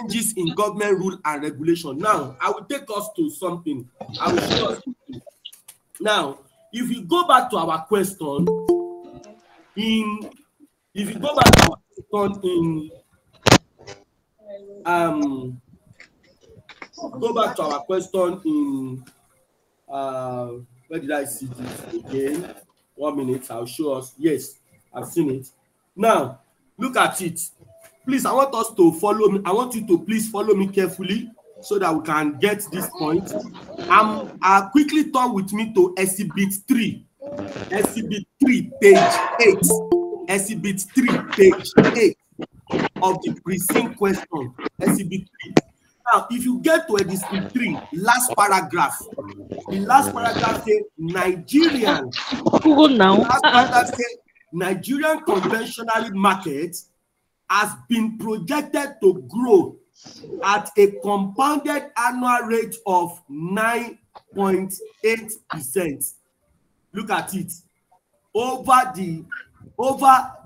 changes in government rule and regulation. Now, I will take us to something. I will show us something. Now, if we go back to our question, where did I see this again? 1 minute, I'll show us. Yes, I've seen it. Now, look at it. Please, I want us to follow me. I want you to please follow me carefully so that we can get this point. I'll quickly turn with me to SCB3. SCB3, page 8. SCB3, page 8 of the present question. SCB3. Now, if you get to SCB3, last paragraph. The last paragraph says Nigerian. Google now. Last paragraph says Nigerian conventional market has been projected to grow at a compounded annual rate of 9.8%. Look at it. Over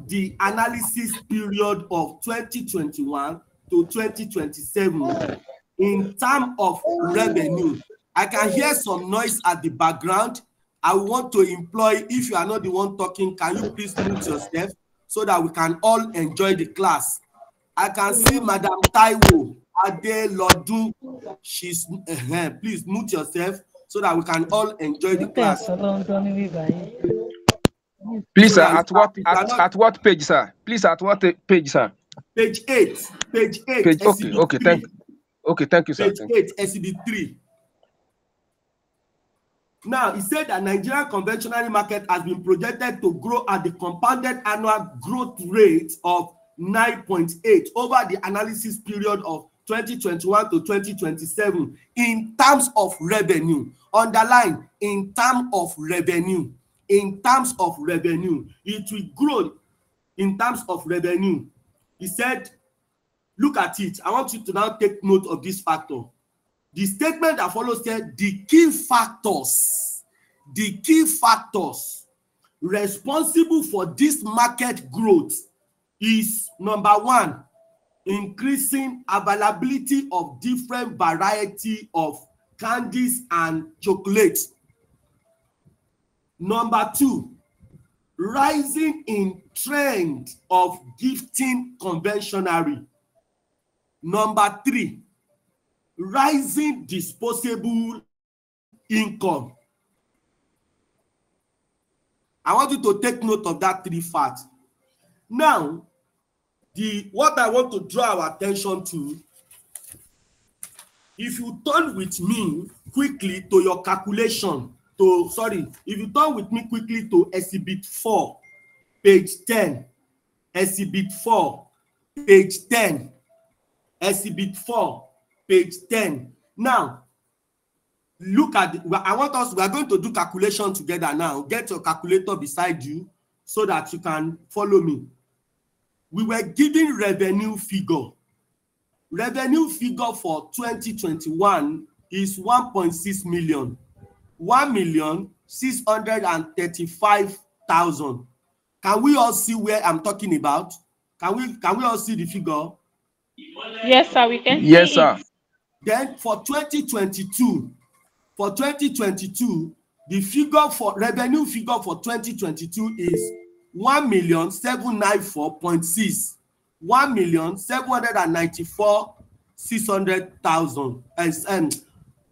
the analysis period of 2021 to 2027, in terms of revenue. I can hear some noise at the background. I want to employ, if you are not the one talking, can you please mute yourself so that we can all enjoy the class? I can see Madam Taiwo Adelodun. She's please mute yourself so that we can all enjoy the class. Please, sir, at what page, sir? Please, at what page, sir? Page 8. Page 8. Okay, SCB3. Okay, thank you, sir. Page 8, SCB3. Now, it said that Nigerian conventional market has been projected to grow at the compounded annual growth rate of 9.8% over the analysis period of 2021 to 2027 in terms of revenue. Underline, in terms of revenue. In terms of revenue. It will grow in terms of revenue. He said, look at it. I want you to now take note of this factor. The statement that follows said the key factors responsible for this market growth is number 1, increasing availability of different variety of candies and chocolates. Number 2, rising in trend of gifting conventionally. Number 3, rising disposable income. I want you to take note of that 3 facts. Now, what I want to draw our attention to, if you turn with me quickly to your calculation, if you turn with me quickly to Exhibit 4, page 10, Exhibit 4, page 10, Exhibit 4, page 10. Now, look at we are going to do calculation together now. Get your calculator beside you so that you can follow me. We were given revenue figure. Revenue figure for 2021 is 1.6 million. 1,635,000. Can we all see where I'm talking about? Can we all see the figure? Yes, sir, we can. Yes, see sir. It. Then for 2022, the figure for revenue figure for 2022 is 1,794.6, 1,794,600,000, and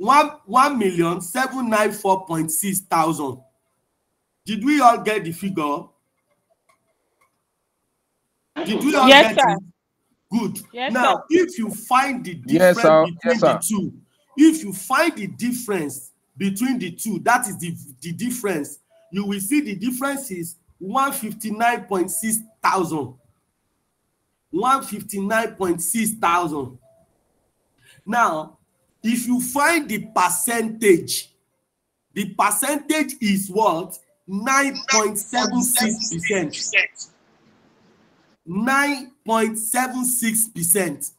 1,794.6 thousand. Did we all get the figure? Did we all yes, get sir. It? Good. Yes, now, sir. If you find the difference between the two, that is the difference. You will see the difference is 159.6 thousand. 159.6 thousand. Now, if you find the percentage is what? 9.76%. 9.76%.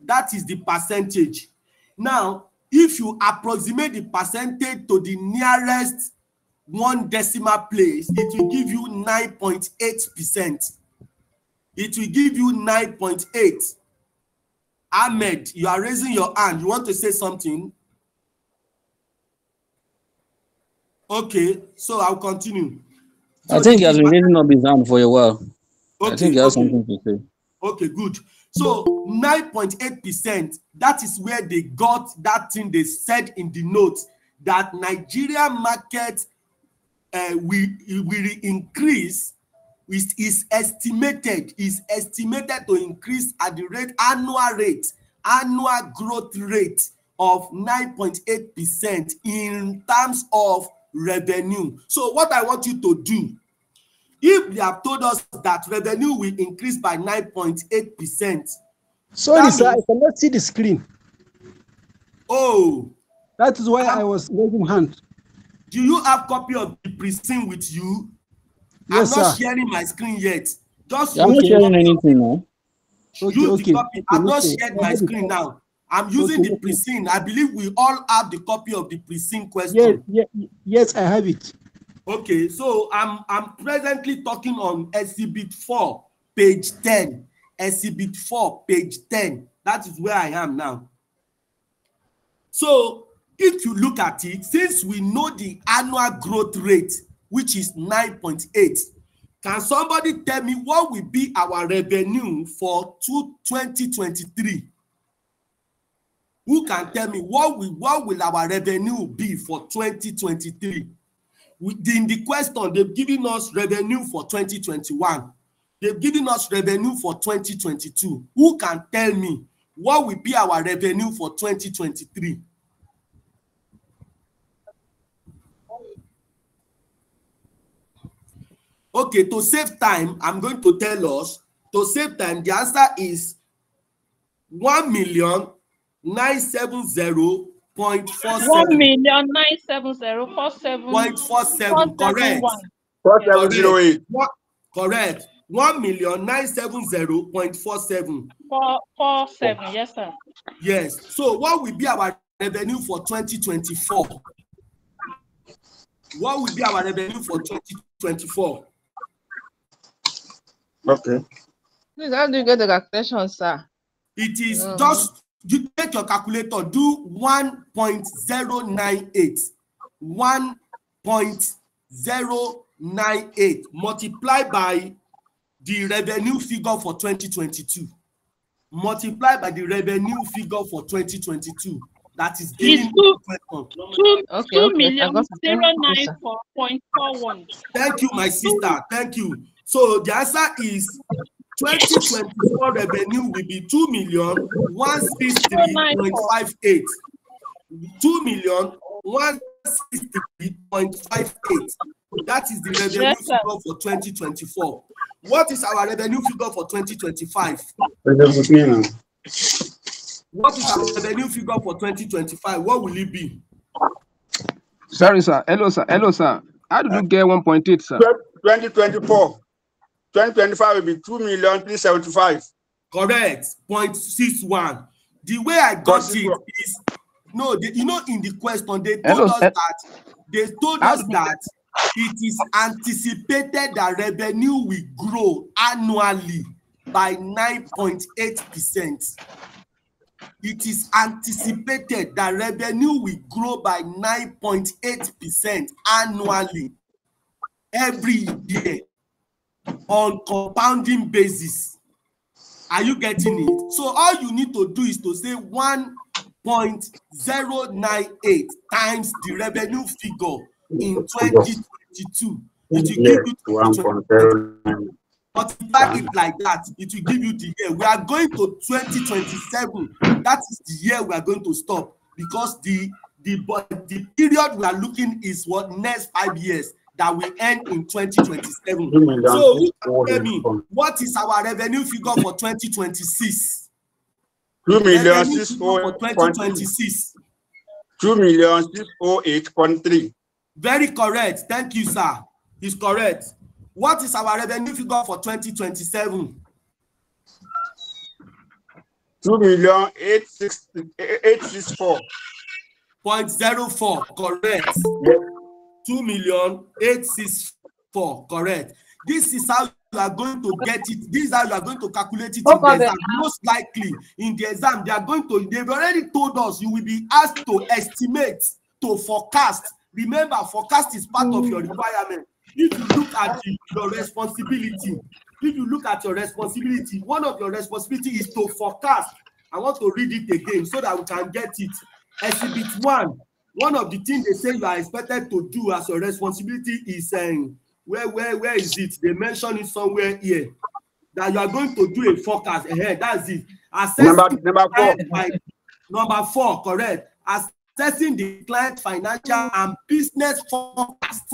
That is the percentage. Now, if you approximate the percentage to the nearest one decimal place, it will give you 9.8%. It will give you 9.8. Ahmed, you are raising your hand. You want to say something? Okay, so I'll continue. So I think he has been raising up his hand for a while. Okay, I think he has something to say. Okay, good. So 9.8%, that is where they got that thing they said in the notes that Nigeria market will increase. It is estimated to increase at the annual growth rate of 9.8% in terms of revenue. So what I want you to do, if they have told us that revenue will increase by 9.8%. Sorry, sir, I cannot see the screen. Oh. That is why I was raising hand. Do you have a copy of the presentation with you? Yes, I'm not sharing my screen yet. Just I'm not sharing anything now. Okay, use the copy. I'm not sharing my screen now. I'm using the presentation. I believe we all have the copy of the presentation question. Yes, I have it. Okay, so I'm presently talking on SCB4, page 10. SCB4, page 10. That is where I am now. So if you look at it, since we know the annual growth rate, which is 9.8, can somebody tell me what will be our revenue for 2023? Who can tell me what will our revenue be for 2023? Within the question, they've given us revenue for 2021. They've given us revenue for 2022. Who can tell me what will be our revenue for 2023? Okay, to save time, I'm going to tell us, to save time, the answer is 1,970,470.47. Correct. 4708. Correct. 1,970,470. 47. Yes, sir. Yes. So what will be our revenue for 2024? What will be our revenue for 2024? Okay. Please, how do you get the calculation, sir? It is just you take your calculator, do 1.098. 1.098 multiplied by the revenue figure for 2022. Multiplied by the revenue figure for 2022. That is giving 2,094.41. Thank you, my sister. Thank you. So the answer is 2024 revenue will be 2,163.58. 2,163.58. That is the revenue figure for 2024. What is our revenue figure for 2025? What is our revenue figure for 2025? What will it be? Sorry, sir. Hello, sir. Hello, sir. How did you get 1.8, sir? 2024. 2025 will be 2,375,000. Correct. 0.61. The way I got it is in the question they told us that it is anticipated that revenue will grow annually by 9.8%. It is anticipated that revenue will grow by 9.8% annually every year on compounding basis. Are you getting it? So all you need to do is to say 1.098 times the revenue figure in 2022. It will give you 2022. Multiply it like that, it will give you the year. We are going to 2027. That is the year we are going to stop, because the period we are looking is what, next 5 years that will end in 2027. So who can tell me what is our revenue figure for 2026? 2,608.3. 2,608.3. Very correct. Thank you, sir. It's correct. What is our revenue figure for 2027? 2,864.04. Correct. Yes. 2,864. Correct. This is how you are going to get it. This is how you are going to calculate it in the exam. Most likely in the exam, they've already told us you will be asked to estimate, to forecast. Remember, forecast is part of your requirement. If you look at your responsibility, one of your responsibilities is to forecast. I want to read it again so that we can get it. Exhibit 1, one of the things they say you are expected to do as a responsibility is saying, where is it? They mention it somewhere here. That you are going to do a forecast. That's it. Number four, correct. Assessing the client's financial and business forecast.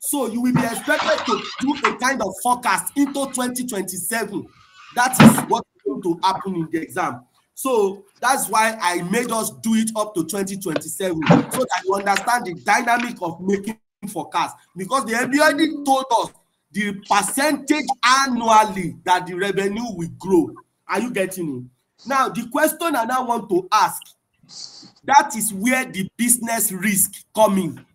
So you will be expected to do a kind of forecast into 2027. That is what is going to happen in the exam. So that's why I made us do it up to 2027, so that you understand the dynamic of making forecast. Because they already told us the percentage annually that the revenue will grow. Are you getting it? Now, the question I now want to ask, that is where the business risk comes in.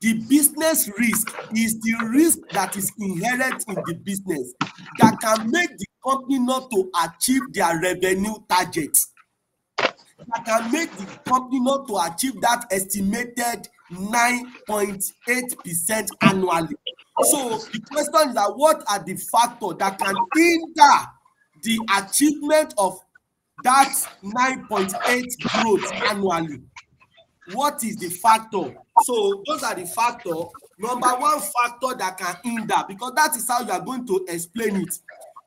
The business risk is the risk that is inherent in the business that can make the company not to achieve their revenue targets, that can make the company not to achieve that estimated 9.8% annually. So the question is that what are the factors that can hinder the achievement of that 9.8 growth annually? What is the factor? So those are the factors. Number one factor that can hinder, because that is how you are going to explain it.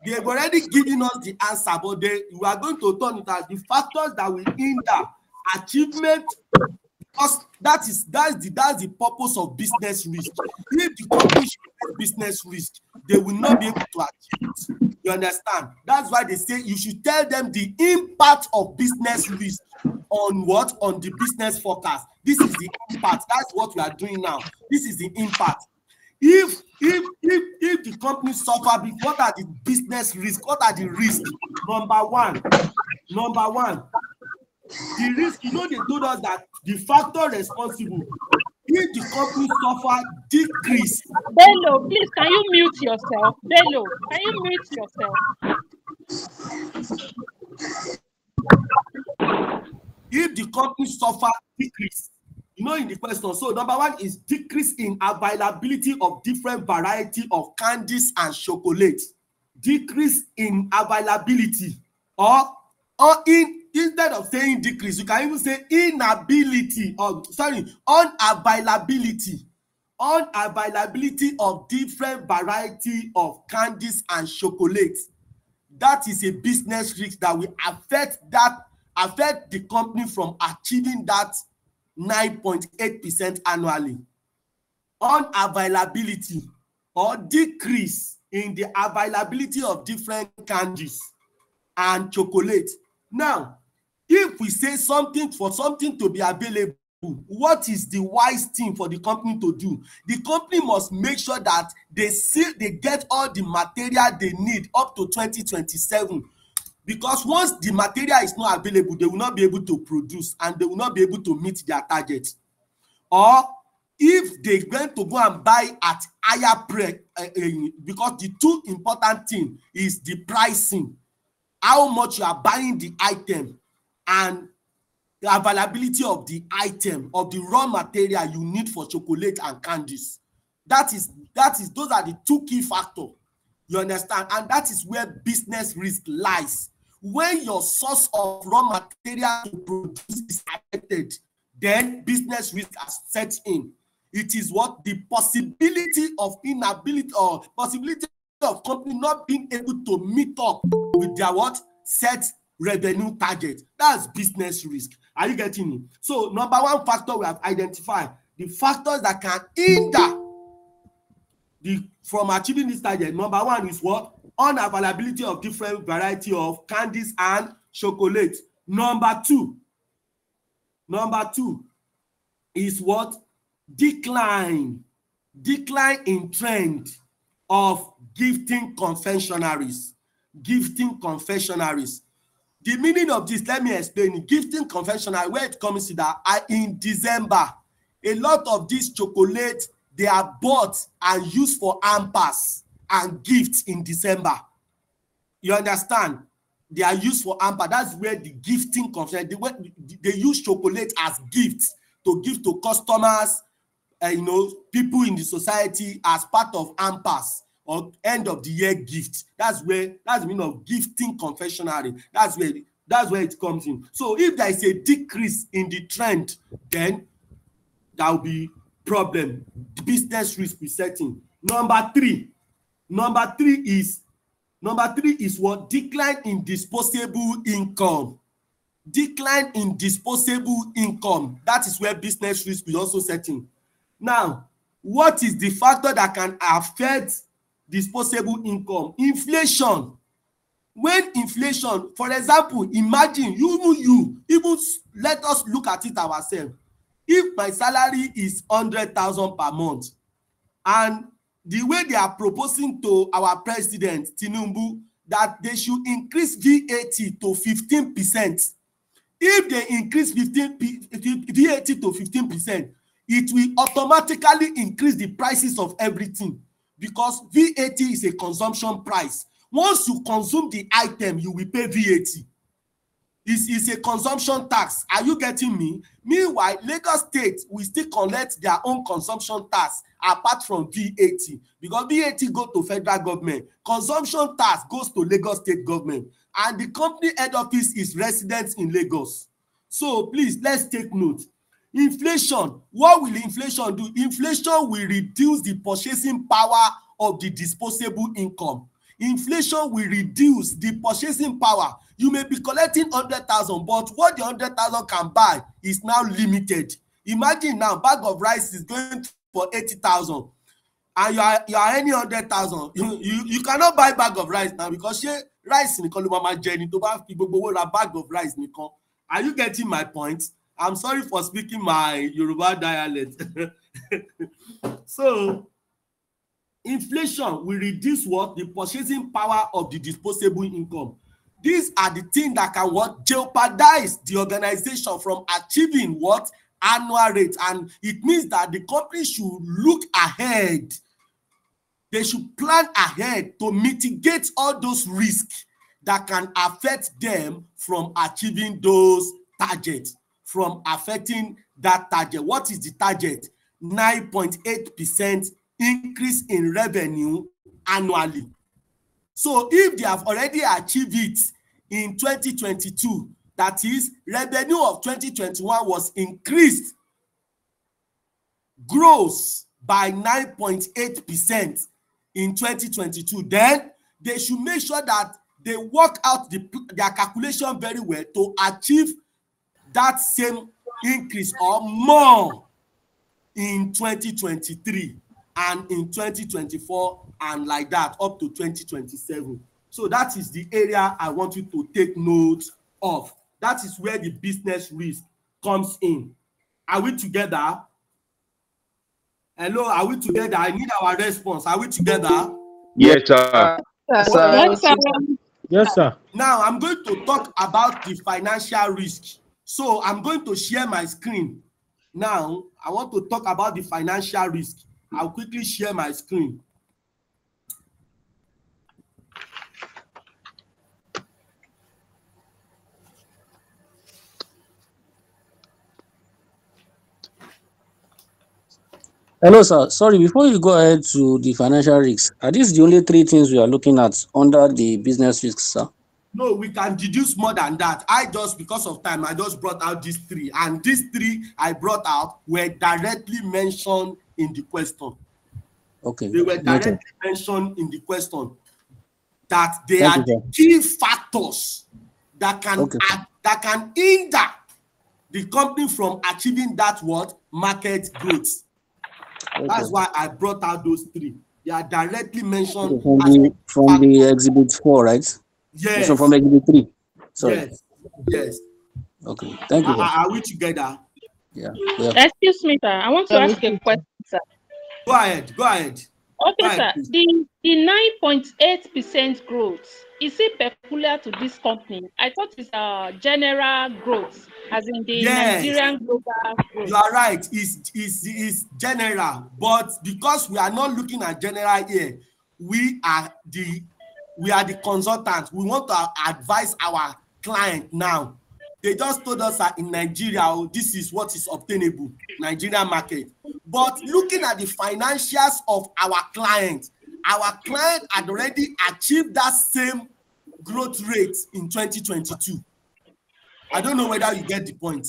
They've already given us the answer, but we are going to turn it as the factors that will hinder achievement. That's the purpose of business risk. If the company should take business risk, they will not be able to achieve it. You understand? That's why they say you should tell them the impact of business risk on what? On the business forecast. This is the impact. That's what we are doing now. This is the impact. If the company suffer, what are the business risks? What are the risks? Number one. The risk, they told us that the factor responsible, if the company suffer decrease. Bello, please, can you mute yourself? Bello, can you mute yourself? If the company suffer decrease, in the question, so number one is decrease in availability of different variety of candies and chocolate. Decrease in availability Instead of saying decrease, you can even say unavailability. Unavailability of different variety of candies and chocolate. That is a business risk that will affect the company from achieving that 9.8% annually. Unavailability or decrease in the availability of different candies and chocolate. Now, if we say for something to be available, what is the wise thing for the company to do? The company must make sure that they get all the material they need up to 2027. Because once the material is not available, they will not be able to produce and they will not be able to meet their target. Or if they're going to go and buy at higher price, because the two important thing is the pricing. How much you are buying the item and the availability of the item, of the raw material you need for chocolate and candies. Those are the two key factors. You understand? And that is where business risk lies. When your source of raw material to produce is affected, then business risk has set in. It is what? The possibility of inability or possibility of company not being able to meet up with their set revenue target. That's business risk. Are you getting me? So number one factor we have identified, the factors that can hinder from achieving this target. Number one is what? Unavailability of different variety of candies and chocolate. Number two is what? Decline in trend of gifting confectionaries. The meaning of this, let me explain. Gifting confectionery, where it comes to that, in December, a lot of these chocolate, they are bought and used for hampers and gifts in December. You understand? They are used for amber. That's where the gifting comes from. They use chocolate as gifts to give to customers, you know, people in the society as part of AMPAS or end of the year gift. That's where, that's the meaning of gifting confectionery. That's where it comes in. So if there is a decrease in the trend, then that will be problem. The business risk resetting. Number three is what? Decline in disposable income. Decline in disposable income. That is where business risk is also setting. Now, what is the factor that can affect disposable income? Inflation. When inflation, for example, imagine even let us look at it ourselves. If my salary is 100,000 per month, and the way they are proposing to our president Tinubu that they should increase VAT to 15%, if they increase VAT to 15%, it will automatically increase the prices of everything, because VAT is a consumption price. Once you consume the item, you will pay VAT. It's a consumption tax. Are you getting me? Meanwhile, Lagos State will still collect their own consumption tax apart from VAT, because VAT goes to federal government. Consumption tax goes to Lagos State government. And the company head office is resident in Lagos. So please, let's take note. Inflation. What will inflation do? Inflation will reduce the purchasing power of the disposable income. Inflation will reduce the purchasing power. You may be collecting 100,000, but what the 100,000 can buy is now limited. Imagine now, bag of rice is going for 80,000, and you are earning 100,000. You cannot buy bag of rice now, because rice in Mama Jenny to buy people with a bag of rice. Are you getting my point? I'm sorry for speaking my Yoruba dialect. So, inflation will reduce what? The purchasing power of the disposable income. These are the things that can what? Jeopardize the organization from achieving what? Annual rate. And it means that the company should look ahead. They should plan ahead to mitigate all those risks that can affect them from achieving those targets, from affecting that target. What is the target? 9.8% increase in revenue annually. So if they have already achieved it in 2022, that is, revenue of 2021 was increased gross by 9.8% in 2022, then they should make sure that they work out their calculation very well to achieve that same increase or more in 2023. And in 2024, and like that up to 2027. So that is the area I want you to take note of. That is where the business risk comes in. Are we together? Hello, are we together? I need our response. Are we together? Yes, sir. Yes, sir. Yes, sir. Yes, sir. Now I'm going to talk about the financial risk. So I'm going to share my screen. Now I want to talk about the financial risk. I'll quickly share my screen. Hello, sir. Sorry, before you go ahead to the financial risks, are these the only three things we are looking at under the business risks, sir? No, we can deduce more than that. Because of time, I just brought out these three. And these three I brought out were directly mentioned in the question. Okay. They were directly mentioned in the question that they are the key factors that can that can hinder the company from achieving that market growth. Okay. That's why I brought out those three. They are directly mentioned from the exhibit 4, right? Yes. So from exhibit 3. Sorry. Yes. Yes. Okay. Thank you. Are we together? Yeah. Excuse me, sir. I want to ask a question, sir. Go ahead. Go ahead. Okay, sir. Please. The 9.8% growth, is it peculiar to this company? I thought it's a general growth, as in the Nigerian global growth. You are right. It's general, but because we are not looking at general here, we are the consultants. We want to advise our client now. They just told us that in Nigeria, oh, this is what is obtainable, Nigerian market. But looking at the financials of our client had already achieved that same growth rate in 2022. I don't know whether you get the point.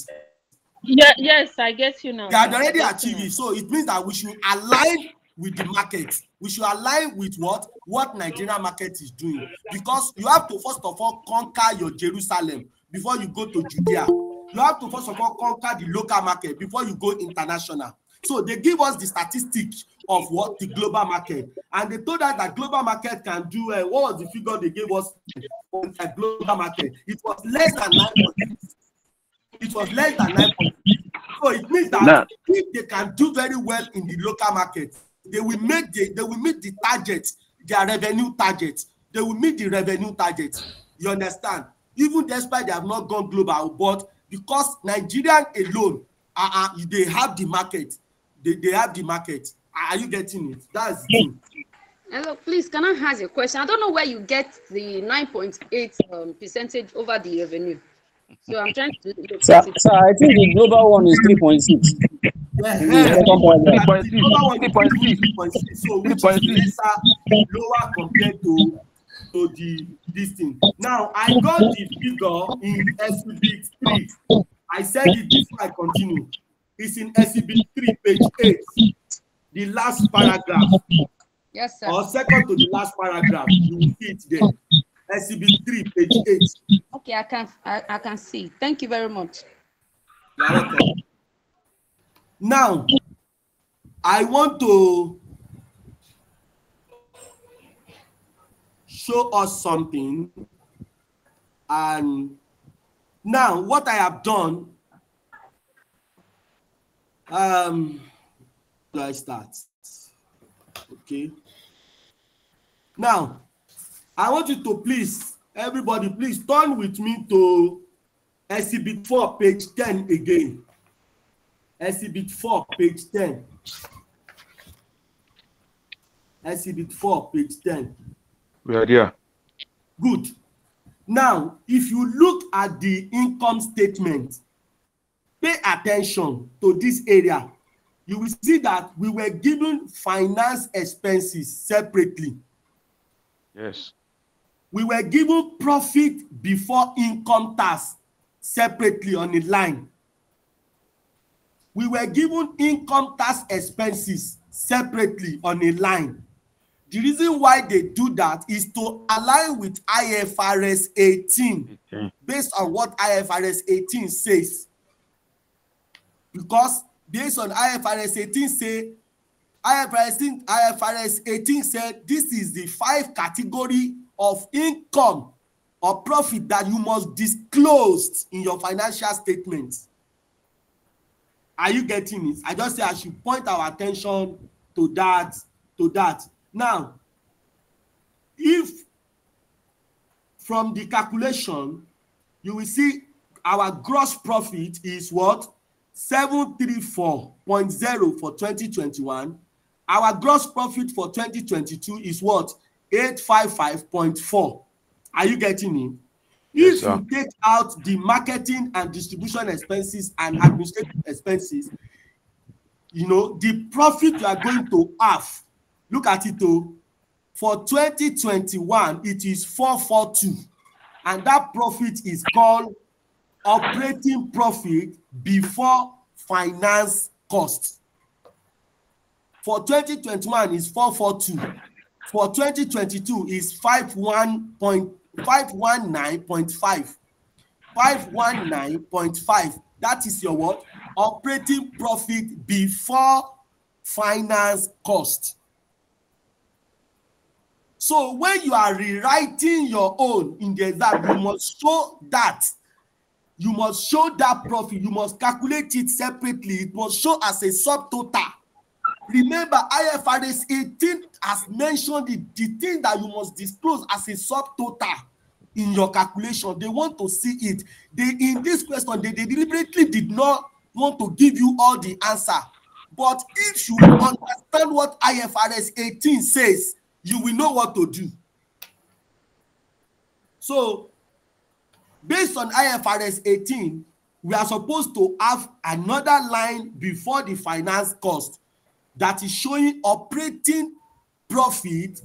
Yeah, yes, I get you now. They had already achieved it. So it means that we should align with the market. We should align with what Nigerian market is doing. Because you have to, first of all, conquer your Jerusalem before you go to Judea. You have to, first of all, conquer the local market before you go international. So they give us the statistic of what the global market. And they told us that global market can do, what was the figure they gave us for the global market? It was less than 9%. It was less than 9%. So it means that if they can do very well in the local market, they will make they will meet the target, their revenue target. They will meet the revenue target. You understand? Even despite they have not gone global, but because Nigerians alone, they have the market. They have the market. Are you getting it? That's it. Hello, please, can I ask a question? I don't know where you get the 9.8 percentage over the revenue. So I'm trying to do it. So I think the global one is 3.6. Yeah. 3.6. So which is lower compared to this thing. Now I got the figure in SCB3. I said it before I continue. It's in SCB3 page 8, the last paragraph. Yes, sir. Or second to the last paragraph, you will see it there. SCB3 page 8. Okay, I can see. Thank you very much. Now, I want to show us something. And now, what I have done, do I start? Okay. Now, I want you to please, everybody, please turn with me to SCB4 page 10 again. SCB4 page 10. SCB4 page 10. We are there. Good. Now, if you look at the income statement, pay attention to this area. You will see that we were given finance expenses separately. Yes. We were given profit before income tax separately on the line. We were given income tax expenses separately on a line. The reason why they do that is to align with IFRS 18, based on what IFRS 18 says. Because based on IFRS 18 say, IFRS 18 said this is the 5 category of income or profit that you must disclose in your financial statements. Are you getting it? I just say I should point our attention to that. Now, if from the calculation, you will see our gross profit is what? 734.0 for 2021. Our gross profit for 2022 is what? 855.4. Are you getting it? Yes, if you take out the marketing and distribution expenses and administrative expenses, you know, the profit you are going to have, look at it though, for 2021, it is 442. And that profit is called operating profit before finance costs. For 2021 is 442. For 2022 is 519.5. 519.5. That is your what? Operating profit before finance cost. So when you are rewriting your own in the exam, you must show that. You must show that profit. You must calculate it separately. It must show as a subtotal. Remember, IFRS 18 has mentioned the thing that you must disclose as a subtotal in your calculation. They want to see it. In this question, they deliberately did not want to give you all the answer. But if you understand what IFRS 18 says, you will know what to do. So, based on IFRS 18, we are supposed to have another line before the finance cost that is showing operating profit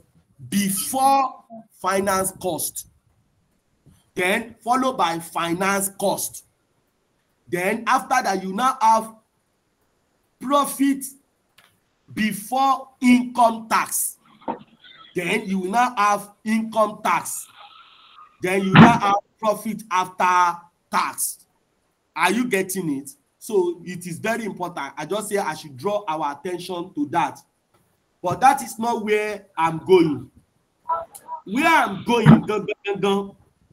before finance cost, then followed by finance cost. Then after that, you now have profit before income tax. Then you now have income tax. Then you now have profit after tax. Are you getting it? So it is very important. I just say I should draw our attention to that. But that is not where I'm going. Where I'm going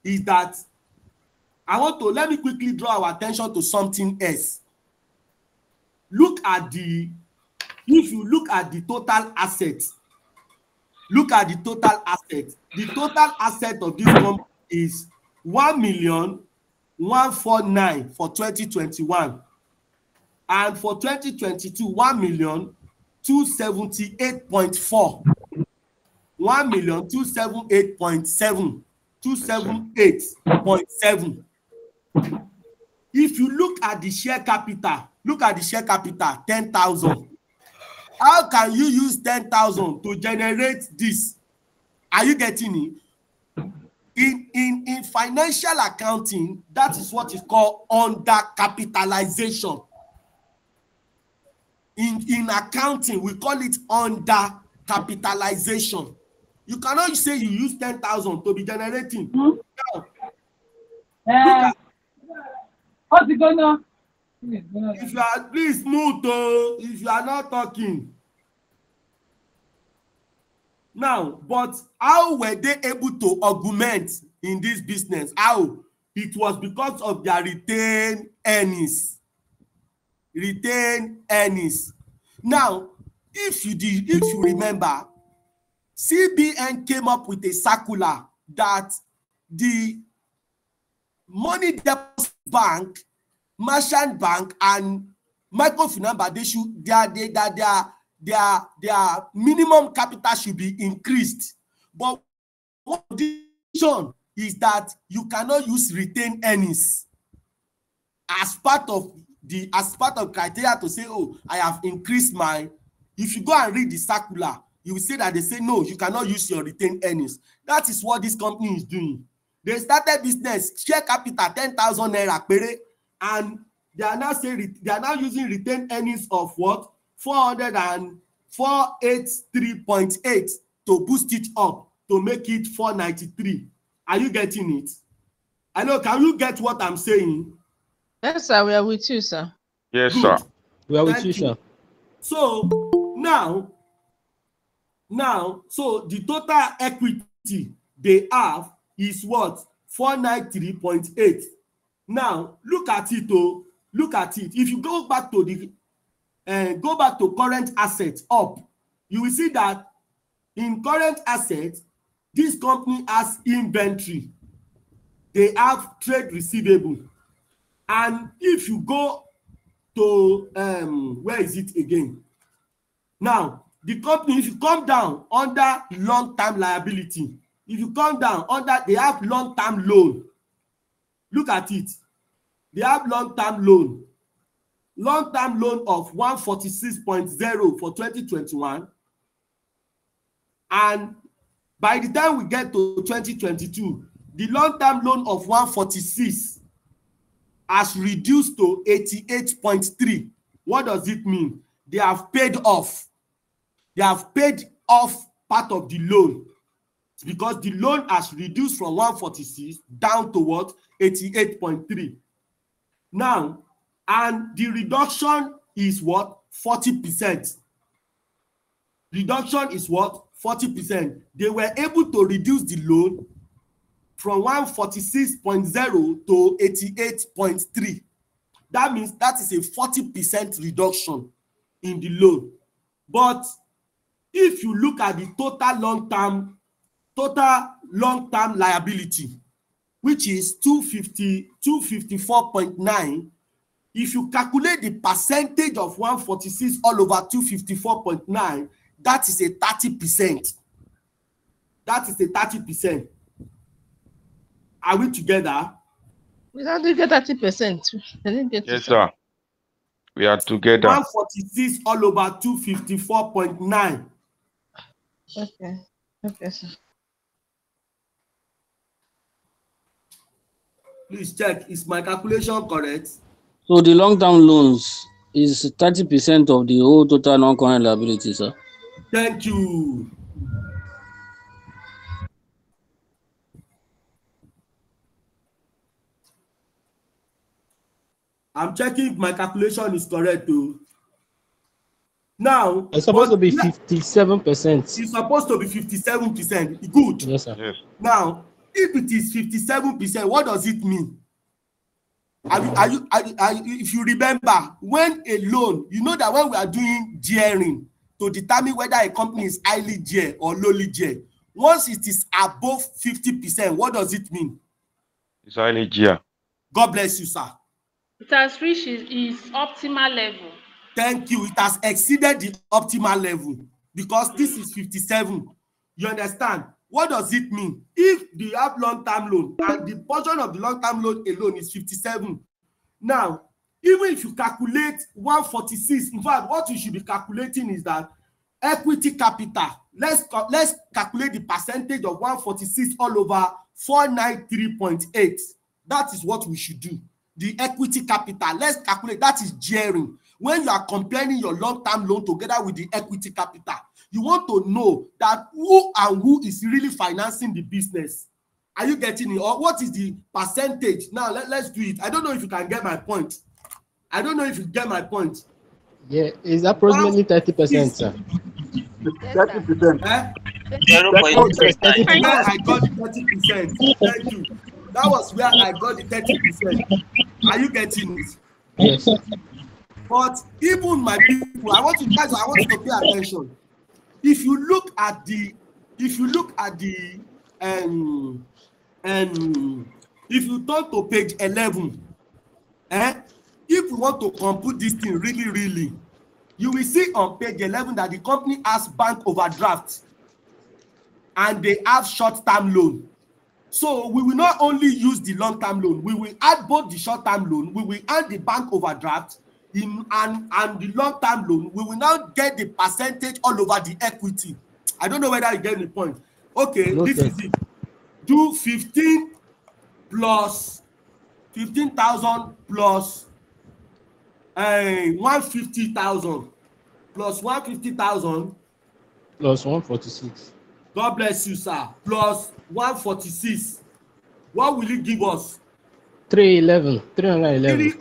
is that I want to, let me quickly draw our attention to something else. Look at the, if you look at the total assets, look at the total assets. The total asset of this company is 1,149,000 for 2021, and for 2022, 1,278.4, 1,278.7, 278.7. If you look at the share capital, look at the share capital, 10,000. How can you use 10,000 to generate this? Are you getting it? In financial accounting, that is what is called undercapitalization. In accounting, we call it undercapitalization. You cannot say you use 10,000 to be generating. Mm-hmm. No. What's it going on? If you are, please move to, if you are not talking. Now, but how were they able to augment in this business? How? It was because of their retained earnings. Retained earnings. Now, if you remember, CBN came up with a circular that the money deposit bank, merchant bank, and microfinance bank, they should their minimum capital should be increased. But what condition is that you cannot use retained earnings as part of the criteria to say, oh, I have increased my. If you go and read the circular, you will see that they say, no, you cannot use your retained earnings. That is what this company is doing. They started business, share capital, 10,000 naira pere, and they are now saying they are now using retained earnings of what? 483.8 to boost it up, to make it 493. Are you getting it? I know, can you get what I'm saying? Yes, sir, we are with you, sir. Yes, sir. We are with you, sir. So, now, so the total equity they have is what? 493.8. Now look at it, oh, look at it. If you go back to the go back to current assets up, you will see that in current assets, this company has inventory, they have trade receivable, and if you go to where is it again? Now, the company, if you come down under long-term liability, if you come down under, they have long-term loan. Look at it. They have long-term loan. Long-term loan of 146.0 for 2021. And by the time we get to 2022, the long-term loan of 146 has reduced to 88.3. What does it mean? They have paid off. They have paid off part of the loan because the loan has reduced from 146 down to what? 88.3. Now, and the reduction is what? 40%. Reduction is what? 40%. They were able to reduce the loan from 146.0 to 88.3. That means that is a 40% reduction in the loan. But if you look at the total long-term liability, which is 254.9, if you calculate the percentage of 146 all over 254.9, that is a 30%. That is the 30%. Are we together? We are together 30%. Yes, sir. We are together. 146 all over 254.9. Okay. Okay, sir. Please check. Is my calculation correct? So the long-term loans is 30% of the whole total non-current liability, sir. Thank you. I'm checking if my calculation is correct too. Now it's supposed to be 57%. It's supposed to be 57%. Good. Yes, sir. Yes. Now, if it is 57%, what does it mean? If you remember, when a loan, you know that when we are doing gearing to determine whether a company is highly geared or lowly geared, once it is above 50%, what does it mean? It's highly geared. God bless you, sir. It has reached its optimal level. Thank you. It has exceeded the optimal level because this is 57. You understand? What does it mean? If you have long-term loan and the portion of the long-term loan alone is 57. Now, even if you calculate 146, in fact, what you should be calculating is that equity capital. Let's calculate the percentage of 146 all over 493.8. That is what we should do. The equity capital. Let's calculate. That is gearing. When you are comparing your long-term loan together with the equity capital, you want to know that who is really financing the business. Are you getting it? Or what is the percentage? Now, let's do it. I don't know if you can get my point. I don't know if you get my point. Yeah, it's approximately 30%, sir. 30%. Eh? 30%. Yes, I got 30%. Thank you. That was where I got the 30%. Are you getting it? Yes. But even my people, I want you to pay attention. If you turn to page 11, if you want to compute this thing really, you will see on page 11 that the company has bank overdraft and they have short-term loan. So we will not only use the long-term loan, we will add both the short-term loan, we will add the bank overdraft and the long-term loan. We will now get the percentage all over the equity. I don't know whether you get the point. Okay, no, this is it. Do 15 plus 15,000 plus 150,000 plus 150,000 plus 146. God bless you, sir. Plus 146. What will it give us? 311. 311.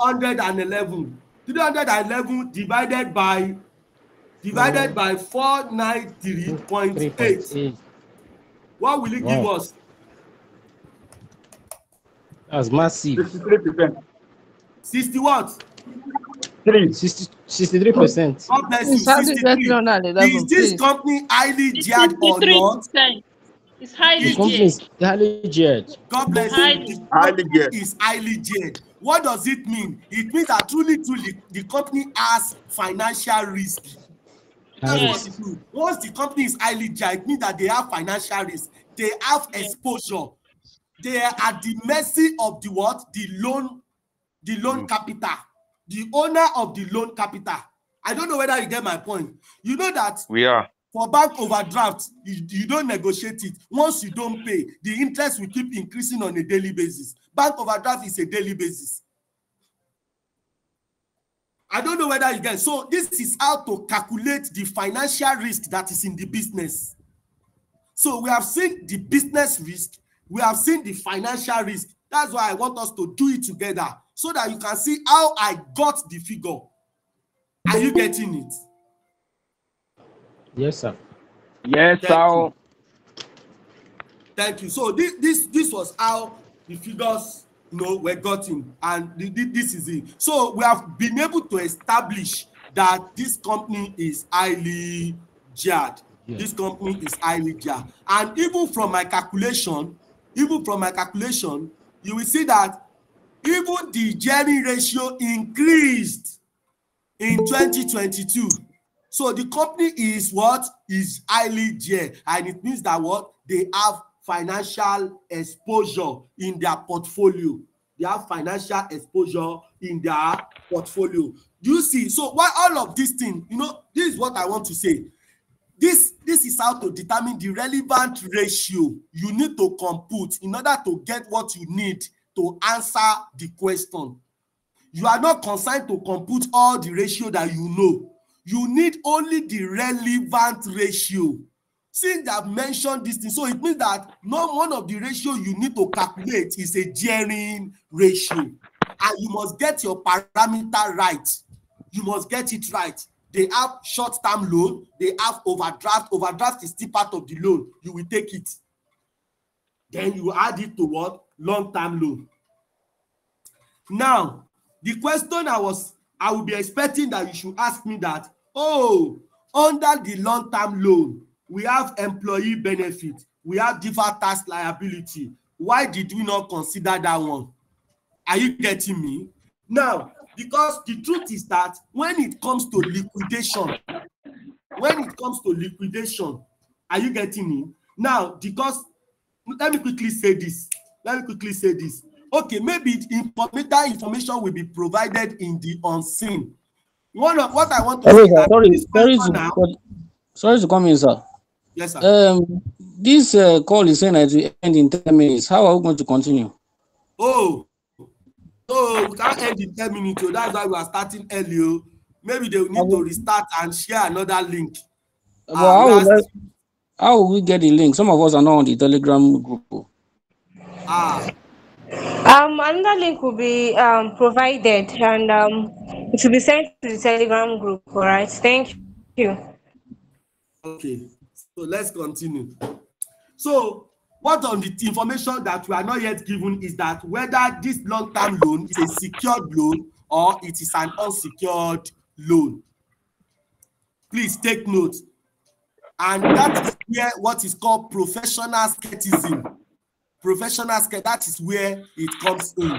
311. 311 divided by 493.8. What will it give us? That's massive. 63%. 60 what? 63%. God bless you. 63. Is this company highly geared or not? It's highly geared. God bless you. It's highly geared. What does it mean? It means that truly, the company has financial risk. That's what it means. Once the company is highly geared, it means that they have financial risk. They have exposure. They are at the mercy of the what? The loan capital. The owner of the loan capital. I don't know whether you get my point. You know that we are for bank overdraft, you don't negotiate it. Once you don't pay, the interest will keep increasing on a daily basis. Bank overdraft is a daily basis. I don't know whether you get. So this is how to calculate the financial risk that is in the business. So we have seen the business risk. We have seen the financial risk. That's why I want us to do it together, so that you can see how I got the figure. Are you getting it? Yes, sir. Yes, sir. Thank you. So this was how the figures were gotten, and this is it. So we have been able to establish that this company is highly geared. Yes. This company is highly geared, and even from my calculation, you will see that even the gearing ratio increased in 2022. So the company is highly geared, and it means that they have financial exposure in their portfolio. They have financial exposure in their portfolio. Do you see? So why all of these things, you know, this is what I want to say. This is how to determine the relevant ratio you need to compute in order to get what you need to answer the question. You are not concerned to compute all the ratio that you know. You need only the relevant ratio. Since I've mentioned this thing, so it means that not one of the ratio you need to calculate is a gearing ratio. And you must get your parameter right. You must get it right. They have short-term loan. They have overdraft. Overdraft is still part of the loan. You will take it. Then you add it to what? Long-term loan. Now, the question I will be expecting that you should ask me that, oh, under the long-term loan, we have employee benefit. We have deferred tax liability. Why did we not consider that one? Are you getting me? Now, because the truth is that when it comes to liquidation, are you getting me? Now, because, let me quickly say this. Okay, maybe that information will be provided in the unseen. One of what I want to say. Sorry to come in, sir. Yes, sir. This call is saying that we end in 10 minutes. How are we going to continue? Oh, we can't end in 10 minutes. So that's why we are starting earlier. Maybe they will need to restart and share another link. How will we get the link? Some of us are not on the Telegram group. Another link will be provided, and it will be sent to the Telegram group. All right, thank you. Okay, so let's continue. So what on the information that we are not yet given is that whether this long-term loan is a secured loan or it is an unsecured loan. Please take note. And that is where what is called professional skepticism. Professional skepticism, that is where it comes in.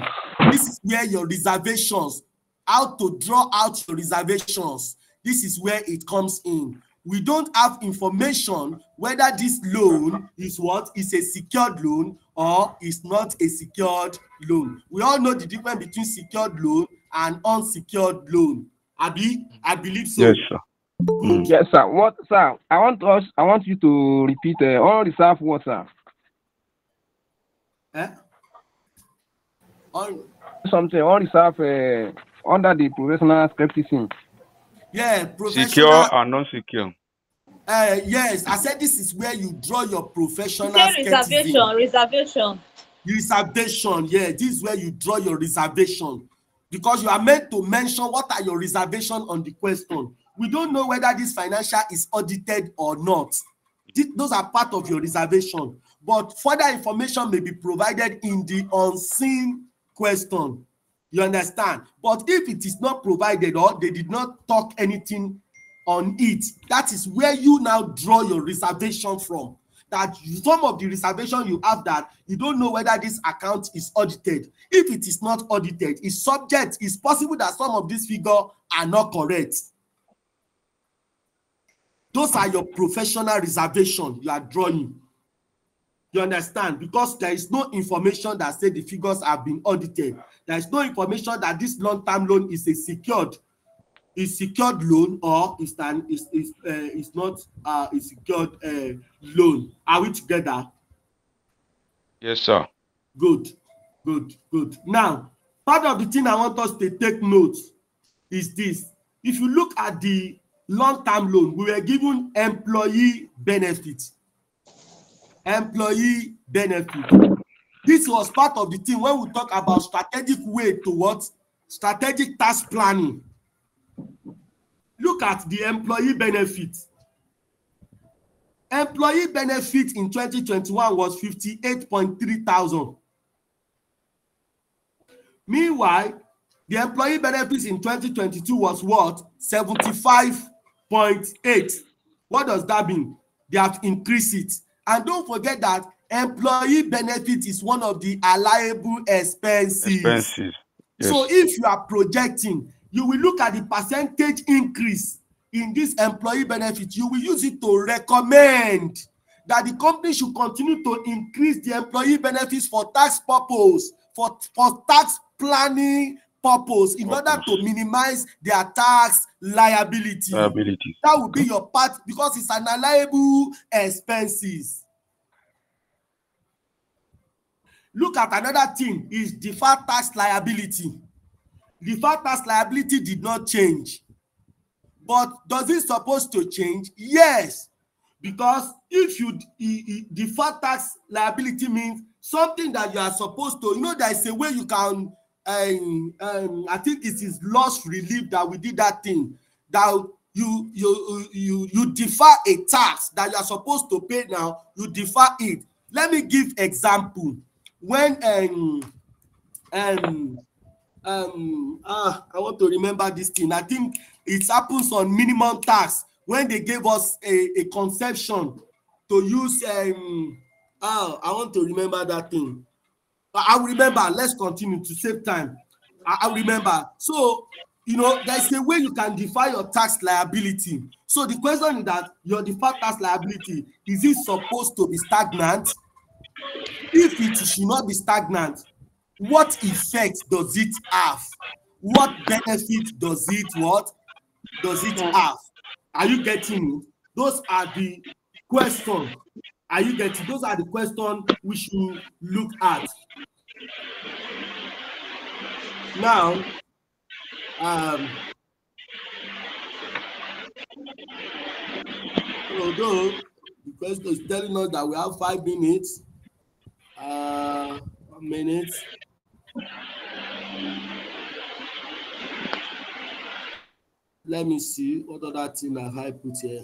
This is where your reservations, how to draw out your reservations, this is where it comes in. We don't have information whether this loan is what is a secured loan or is not a secured loan. We all know the difference between secured loan and unsecured loan. Abi, I believe so. Yes, sir. Mm. Yes, sir. What, sir? I want you to repeat all the staff words, sir. All the staff under the professional skepticism. Yeah, professional. Secure or non-secure? Yes, I said this is where you draw your professional reservation. Yeah, this is where you draw your reservation, because you are meant to mention what are your reservations on the question. We don't know whether this financial is audited or not. Those are part of your reservation, but further information may be provided in the unseen question. You understand? But if it is not provided or they did not talk anything on it, that is where you now draw your reservation from. That some of the reservation you have, that you don't know whether this account is audited. If it is not audited, it's possible that some of these figures are not correct. Those are your professional reservation you are drawing. You understand? Because there is no information that says the figures have been audited. There is no information that this long-term loan is a secured loan or is not a secured loan. Are we together? Yes, sir. Good. Now, part of the thing I want us to take note is this. If you look at the long-term loan, we were given employee benefits. Employee benefit. This was part of the thing when we talk about strategic way towards strategic task planning. Look at the employee benefit. Employee benefit in 2021 was 58,300. Meanwhile, the employee benefits in 2022 was what? 75.8. What does that mean? They have increased it. And don't forget that employee benefit is one of the allowable expenses. Yes. So if you are projecting, you will look at the percentage increase in this employee benefit. You will use it to recommend that the company should continue to increase the employee benefits for tax purpose, for tax planning purpose, in order to minimize their tax liability. That would be your part, because it's unallowable expenses. Look at another thing, is deferred tax liability. Deferred tax liability did not change. But does it supposed to change? Yes. Because if you defer tax liability means something that you are supposed to, you know, there is a way you can, I think it is loss relief that we did that thing, that you defer a tax that you are supposed to pay now, you defer it. Let me give example. When I want to remember this thing. I think it happens on minimum tax when they gave us a conception to use. I want to remember that thing. I will remember. Let's continue to save time. I will remember. So, you know, there's a way you can defer your tax liability. So the question is that your deferred tax liability, is it supposed to be stagnant? If it should not be stagnant, what effect does it have? What benefit does it have? Are you getting it? Those are the questions. Are you getting? Those are the questions we should look at. Now, although the question is telling us that we have 5 minutes. 1 minute. Let me see what other thing I put here.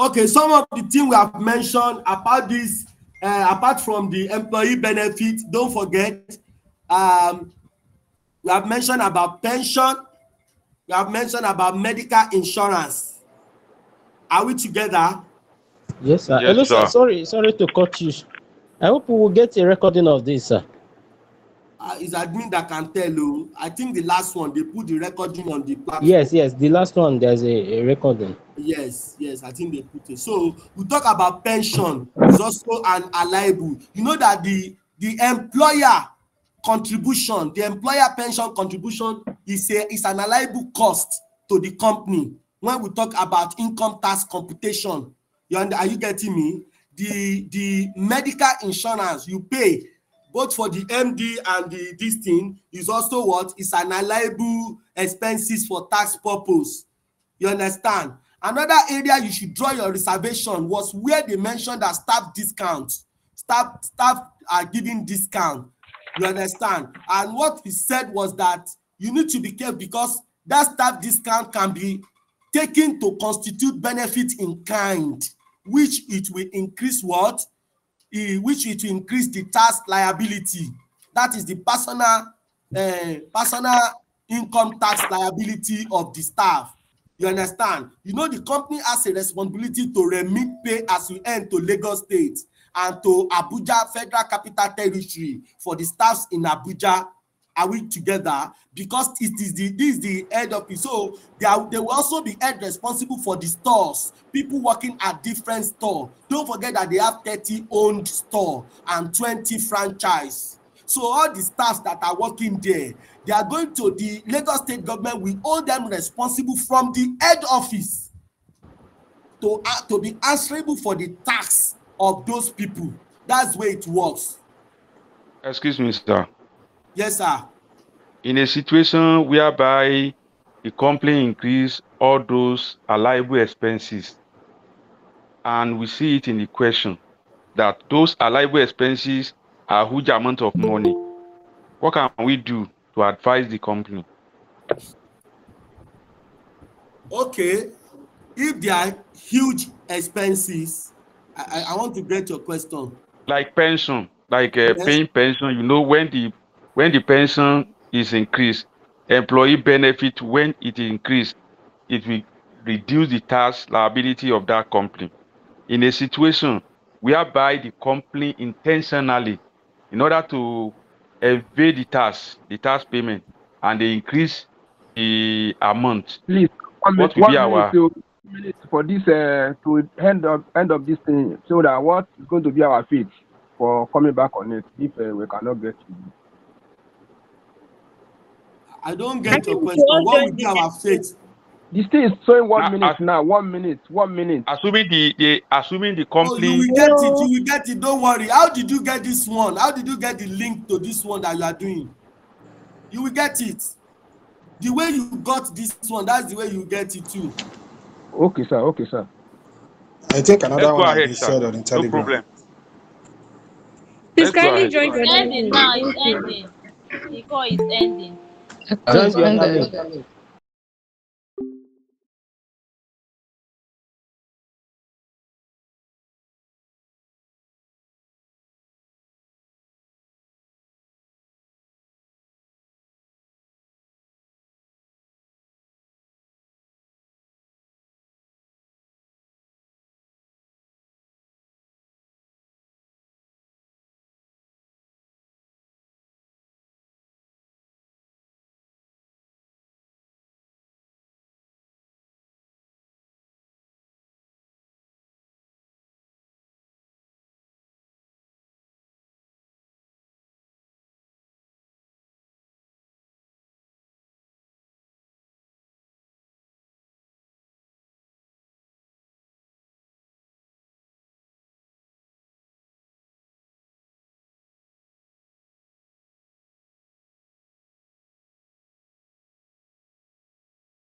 Okay, some of the things we have mentioned about this, apart from the employee benefit, don't forget, we have mentioned about pension, we have mentioned about medical insurance. Are we together? Yes, sir. Yes, hello, sir. Sorry to cut you. I hope we will get a recording of this, sir. It's admin that can tell you. I think the last one, they put the recording on the platform. Yes, the last one, there's a recording. Yes, I think they put it. So we talk about pension. It's also an allowable. You know that the employer contribution, the employer pension contribution is an allowable cost to the company. When we talk about income tax computation, are you getting me? The medical insurance you pay, both for the MD and this thing, is also what is an allowable expenses for tax purpose. You understand? Another area you should draw your reservation was where they mentioned that staff discounts. Staff are giving discount. You understand? And what we said was that you need to be careful, because that staff discount can be taken to constitute benefit in kind, which it will increase what? Which it will increase the tax liability. That is the personal income tax liability of the staff. You understand? You know, the company has a responsibility to remit pay as we earn to Lagos State and to Abuja Federal Capital Territory for the staffs in Abuja. Are we together? Because it is this is the head of it. So they will also be held responsible for the stores, people working at different stores. Don't forget that they have 30 owned stores and 20 franchise. So all the staffs that are working there, they are going to, the Lagos State government will hold them responsible from the head office to be answerable for the tax of those people. That's where it works. Excuse me, sir. Yes, sir. In a situation whereby the company increase all those allowable expenses, and we see it in the question that those allowable expenses are a huge amount of money, What can we do to advise the company? Okay, if there are huge expenses, I want to get your question. Like pension, like paying pension, you know, when the pension is increased, employee benefit, when it increased, it will reduce the tax liability of that company. In a situation whereby the company intentionally, in order to evade the tax payment, and they increase the amount. Please, what will be our minute for this to end of this thing, so that what is going to be our fate for coming back on it if we cannot get to it? I don't get your question. What will be our fate? This thing is showing 1 minute now. 1 minute. 1 minute. Assuming the company. Oh, you will get it. Don't worry. How did you get this one? How did you get the link to this one that you are doing? You will get it. The way you got this one, that's the way you get it too. Okay, sir. Okay, sir. I take another Let's one. Go ahead, sir. On no problem. Please kindly join. It's ending now. It's ending. The call is ending.